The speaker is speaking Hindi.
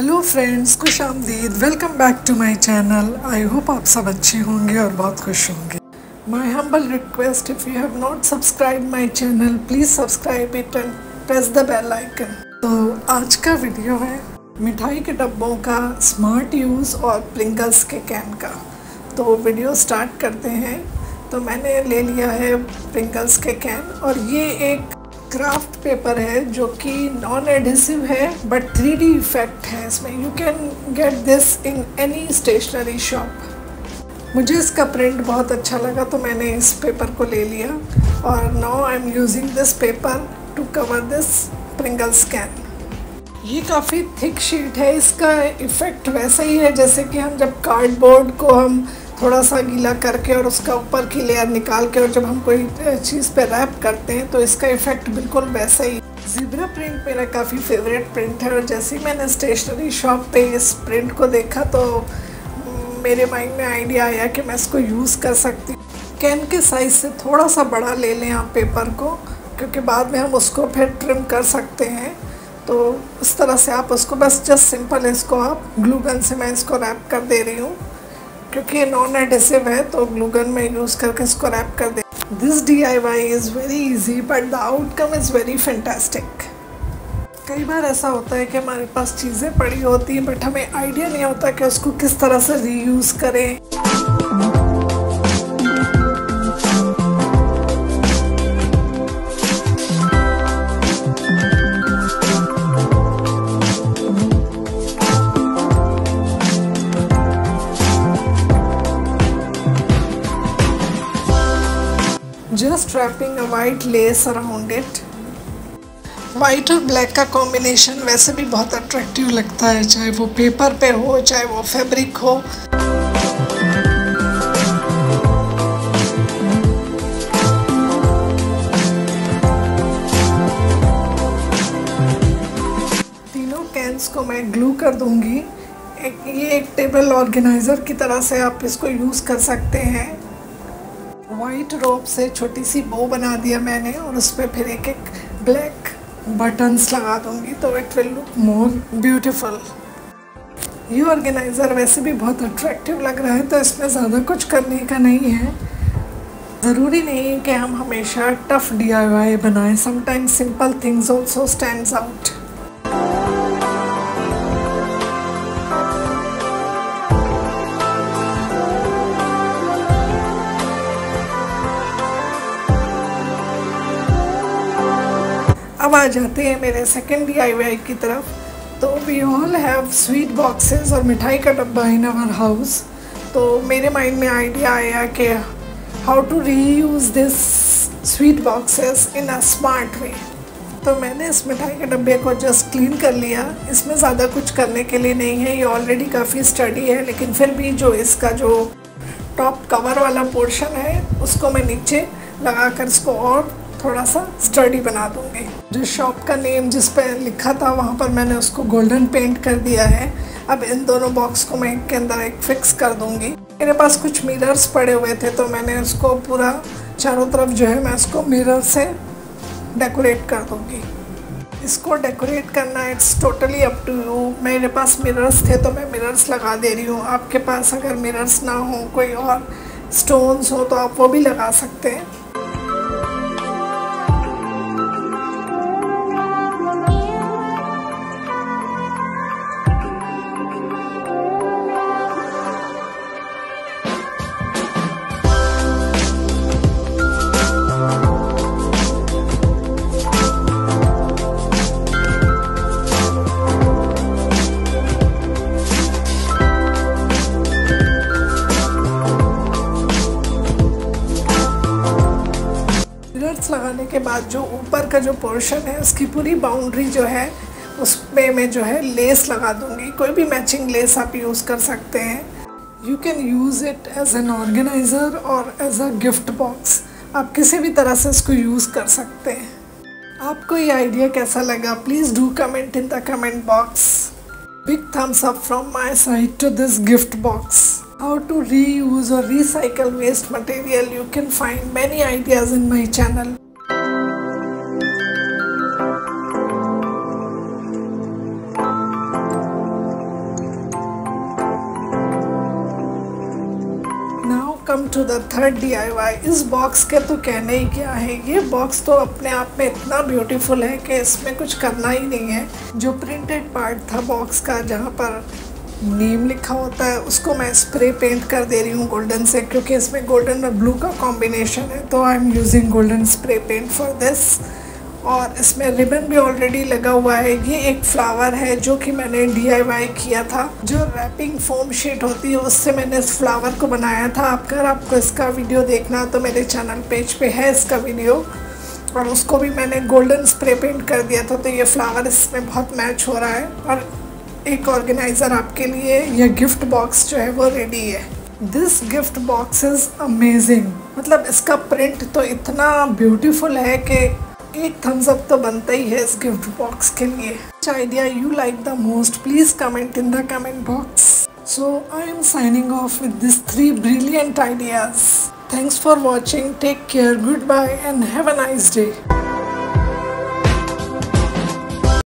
हेलो फ्रेंड्स, खुश आमदीद। Welcome back to my channel. I hope आप सब अच्छे होंगे और बहुत खुश होंगे। My humble request, if you have not subscribe my channel, please subscribe it and press the bell icon. तो आज का वीडियो है मिठाई के डब्बों का स्मार्ट यूज़ और प्रिंगल्स के कैन का। तो वीडियो स्टार्ट करते हैं। तो मैंने ले लिया है प्रिंगल्स के कैन, और ये एक क्राफ्ट पेपर है जो कि नॉन एडहेसिव है बट 3D इफेक्ट है इसमें। You can get this in any stationery shop. मुझे इसका प्रिंट बहुत अच्छा लगा तो मैंने इस पेपर को ले लिया, और now I am using this paper to cover this Pringles can. ये काफ़ी थिक शीट है, इसका इफ़ेक्ट वैसा ही है जैसे कि हम जब कार्डबोर्ड को हम थोड़ा सा गीला करके और उसका ऊपर की लेयर निकाल के और जब हम कोई चीज़ पे रैप करते हैं तो इसका इफ़ेक्ट बिल्कुल वैसा ही। ज़ेब्रा प्रिंट मेरा काफ़ी फेवरेट प्रिंट है, और जैसे ही मैंने स्टेशनरी शॉप पे इस प्रिंट को देखा तो मेरे माइंड में आइडिया आया कि मैं इसको यूज़ कर सकती हूँ। कैन के साइज़ से थोड़ा सा बड़ा ले लें आप पेपर को, क्योंकि बाद में हम उसको फिर ट्रिम कर सकते हैं। तो इस तरह से आप उसको बस जस्ट सिंपल इसको आप ग्लू गन से मैं इसको रैप कर दे रही हूँ, क्योंकि ये नॉन एडहेसिव है तो ग्लू गन में यूज़ करके इसको रैप कर दे। This DIY is very easy but the outcome is very fantastic. कई बार ऐसा होता है कि हमारे पास चीज़ें पड़ी होती हैं बट हमें आइडिया नहीं होता कि उसको किस तरह से रीयूज़ करें। Just wrapping a white lace around it. White और ब्लैक का कॉम्बिनेशन वैसे भी बहुत अट्रैक्टिव लगता है, चाहे वो पेपर पे हो चाहे वो फैब्रिक हो। तीनों कैंस को मैं ग्लू कर दूंगी। ये एक टेबल ऑर्गेनाइजर की तरह से आप इसको यूज़ कर सकते हैं। वाइट रोप से छोटी सी बो बना दिया मैंने, और उस पर फिर एक एक ब्लैक बटन्स लगा दूंगी तो it will look more beautiful. ये ऑर्गेनाइज़र वैसे भी बहुत अट्रैक्टिव लग रहा है, तो इसमें ज़्यादा कुछ करने का नहीं है। ज़रूरी नहीं है कि हम हमेशा टफ DIY बनाएं, sometimes simple things also stands out. अब आ जाते हैं मेरे सेकेंड DIY की तरफ। तो we all have sweet boxes और मिठाई का डब्बा इन आवर हाउस। तो मेरे माइंड में आइडिया आया कि how to reuse this sweet boxes in a smart way. तो मैंने इस मिठाई के डब्बे को जस्ट क्लीन कर लिया। इसमें ज़्यादा कुछ करने के लिए नहीं है, ये ऑलरेडी काफ़ी स्टडी है, लेकिन फिर भी जो इसका जो टॉप कवर वाला पोर्शन है उसको मैं नीचे लगा कर इसको और थोड़ा सा स्टडी बना दूँगी। जो शॉप का नेम जिस पर लिखा था वहाँ पर मैंने उसको गोल्डन पेंट कर दिया है। अब इन दोनों बॉक्स को मैं एक के अंदर एक फिक्स कर दूँगी। मेरे पास कुछ मिरर्स पड़े हुए थे तो मैंने उसको पूरा चारों तरफ जो है मैं उसको मिरर से डेकोरेट कर दूँगी। इसको डेकोरेट करना it's totally up to you. मेरे पास मिरर्स थे तो मैं मिरर्स लगा दे रही हूँ। आपके पास अगर मिरर्स ना हो, कोई और स्टोन्स हो तो आप वो भी लगा सकते हैं। लगाने के बाद जो ऊपर का जो पोर्शन है उसकी पूरी बाउंड्री जो है उसमें मैं जो है लेस लगा दूंगी। कोई भी मैचिंग लेस आप यूज़ कर सकते हैं। You can use it as an organiser और एज अ गिफ्ट बॉक्स। आप किसी भी तरह से इसको यूज़ कर सकते हैं। आपको ये आइडिया कैसा लगा? Please do comment in the comment box. Big thumbs up from my side to this gift box. How to reuse or recycle waste material, you can find many ideas in my channel. Welcome to the third DIY। इस बॉक्स के तो कहने ही क्या है, ये बॉक्स तो अपने आप में इतना ब्यूटीफुल है कि इसमें कुछ करना ही नहीं है। जो प्रिंटेड पार्ट था बॉक्स का, जहाँ पर नेम लिखा होता है, उसको मैं स्प्रे पेंट कर दे रही हूँ गोल्डन से, क्योंकि इसमें गोल्डन और ब्लू का कॉम्बिनेशन है, तो I am using golden spray paint for this. और इसमें रिबन भी ऑलरेडी लगा हुआ है। ये एक फ्लावर है जो कि मैंने DIY किया था, जो रैपिंग फोम शीट होती है उससे मैंने इस फ्लावर को बनाया था। अगर आपको इसका वीडियो देखना है तो मेरे चैनल पेज पे है इसका वीडियो, और उसको भी मैंने गोल्डन स्प्रे पेंट कर दिया था, तो ये फ्लावर इसमें बहुत मैच हो रहा है। और एक ऑर्गेनाइज़र आपके लिए यह गिफ्ट बॉक्स जो है वो रेडी है। This gift box is amazing, मतलब इसका प्रिंट तो इतना ब्यूटीफुल है कि एक थम्स अप तो बनता ही है इस गिफ्ट बॉक्स के लिए। Which idea you like the most, please comment in the comment box. So I am signing off with these 3 brilliant ideas. Thanks for watching. Take care. Goodbye and have a nice day.